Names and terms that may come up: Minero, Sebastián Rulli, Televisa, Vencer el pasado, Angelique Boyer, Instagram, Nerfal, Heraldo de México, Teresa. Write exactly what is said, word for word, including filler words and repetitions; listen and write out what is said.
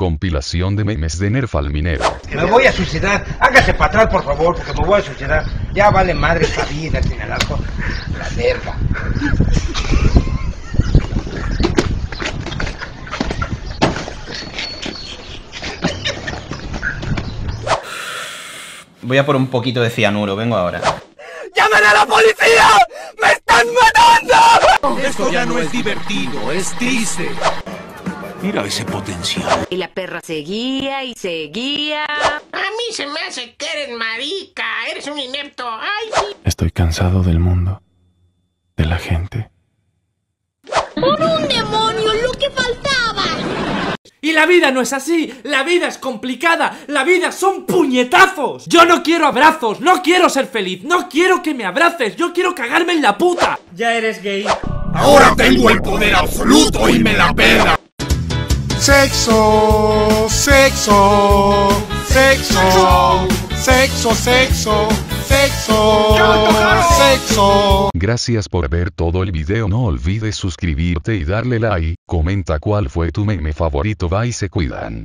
Compilación de memes de Nerfal minero. Me voy a suicidar, hágase para atrás por favor, porque me voy a suicidar. Ya vale madre esta vida sin el alcohol. La verga. Voy a por un poquito de cianuro, vengo ahora. ¡Llamen a la policía! ¡Me están matando! Esto ya no es divertido, es triste. Mira ese potencial. Y la perra seguía y seguía. A mí se me hace que eres marica, eres un inepto. Ay, sí. Estoy cansado del mundo, de la gente. ¡Por un demonio, lo que faltaba! Y la vida no es así, la vida es complicada, la vida son puñetazos. Yo no quiero abrazos, no quiero ser feliz, no quiero que me abraces, yo quiero cagarme en la puta. Ya eres gay. Ahora tengo el poder absoluto y me la pela. Sexo, sexo, sexo, sexo, sexo, sexo, sexo. Gracias por ver todo el video, no olvides suscribirte y darle like, comenta cuál fue tu meme favorito, bye, se cuidan.